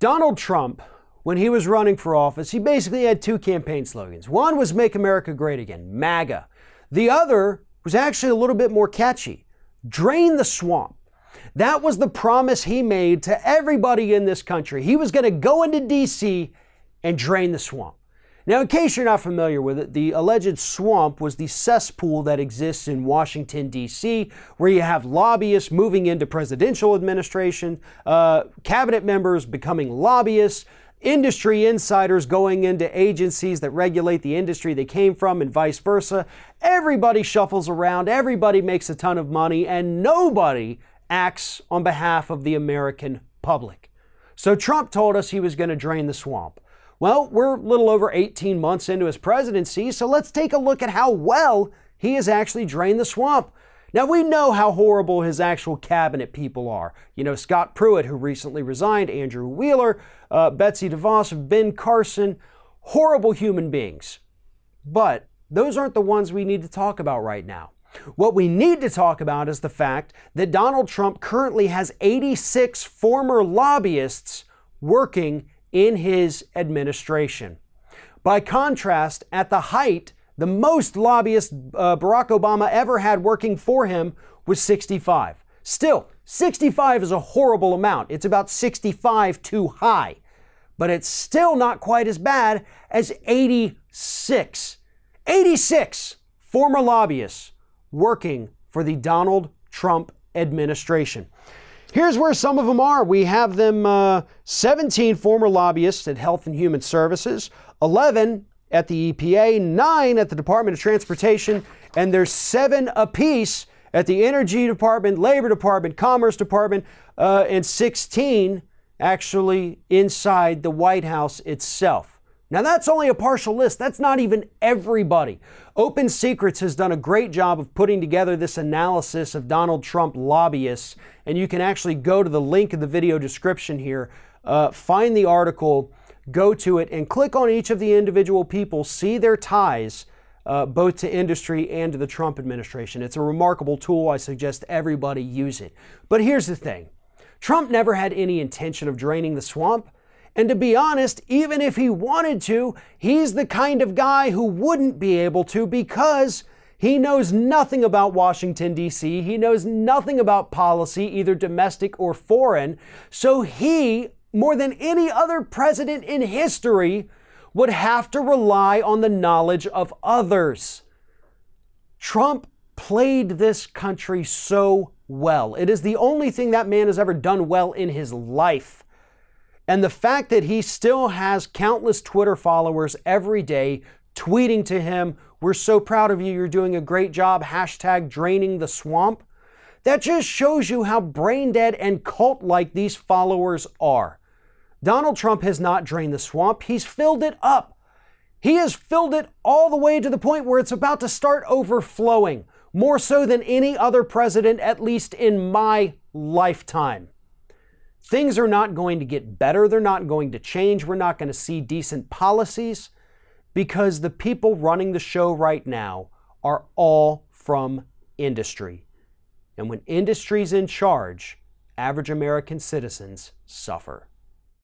Donald Trump, when he was running for office, he basically had two campaign slogans. One was Make America Great Again, MAGA. The other was actually a little bit more catchy, Drain the Swamp. That was the promise he made to everybody in this country. He was going to go into D.C. and drain the swamp. Now, in case you're not familiar with it, the alleged swamp was the cesspool that exists in Washington, D.C., where you have lobbyists moving into presidential administration, cabinet members becoming lobbyists, industry insiders going into agencies that regulate the industry they came from, and vice versa. Everybody shuffles around, everybody makes a ton of money, and nobody acts on behalf of the American public. So Trump told us he was going to drain the swamp. Well, we're a little over 18 months into his presidency, so let's take a look at how well he has actually drained the swamp. Now, we know how horrible his actual cabinet people are. You know, Scott Pruitt, who recently resigned, Andrew Wheeler, Betsy DeVos, Ben Carson, horrible human beings. But those aren't the ones we need to talk about right now. What we need to talk about is the fact that Donald Trump currently has 86 former lobbyists working in his administration. By contrast, at the height, the most lobbyists Barack Obama ever had working for him was 65. Still, 65 is a horrible amount. It's about 65 too high, but it's still not quite as bad as 86. 86 former lobbyists working for the Donald Trump administration. Here's where some of them are. We have them 17 former lobbyists at Health and Human Services, 11 at the EPA, 9 at the Department of Transportation, and there's 7 apiece at the Energy Department, Labor Department, Commerce Department, and 16 actually inside the White House itself. Now, that's only a partial list. That's not even everybody. Open Secrets has done a great job of putting together this analysis of Donald Trump lobbyists, and you can actually go to the link in the video description here, find the article, go to it, and click on each of the individual people, see their ties, both to industry and to the Trump administration. It's a remarkable tool. I suggest everybody use it. But here's the thing. Trump never had any intention of draining the swamp. And to be honest, even if he wanted to, he's the kind of guy who wouldn't be able to because he knows nothing about Washington, D.C. He knows nothing about policy, either domestic or foreign. So he, more than any other president in history, would have to rely on the knowledge of others. Trump played this country so well. It is the only thing that man has ever done well in his life. And the fact that he still has countless Twitter followers every day tweeting to him, "We're so proud of you, you're doing a great job, hashtag draining the swamp," that just shows you how brain dead and cult-like these followers are. Donald Trump has not drained the swamp, he's filled it up. He has filled it all the way to the point where it's about to start overflowing, more so than any other president, at least in my lifetime. Things are not going to get better. They're not going to change. We're not going to see decent policies because the people running the show right now are all from industry. And when industry's in charge, average American citizens suffer.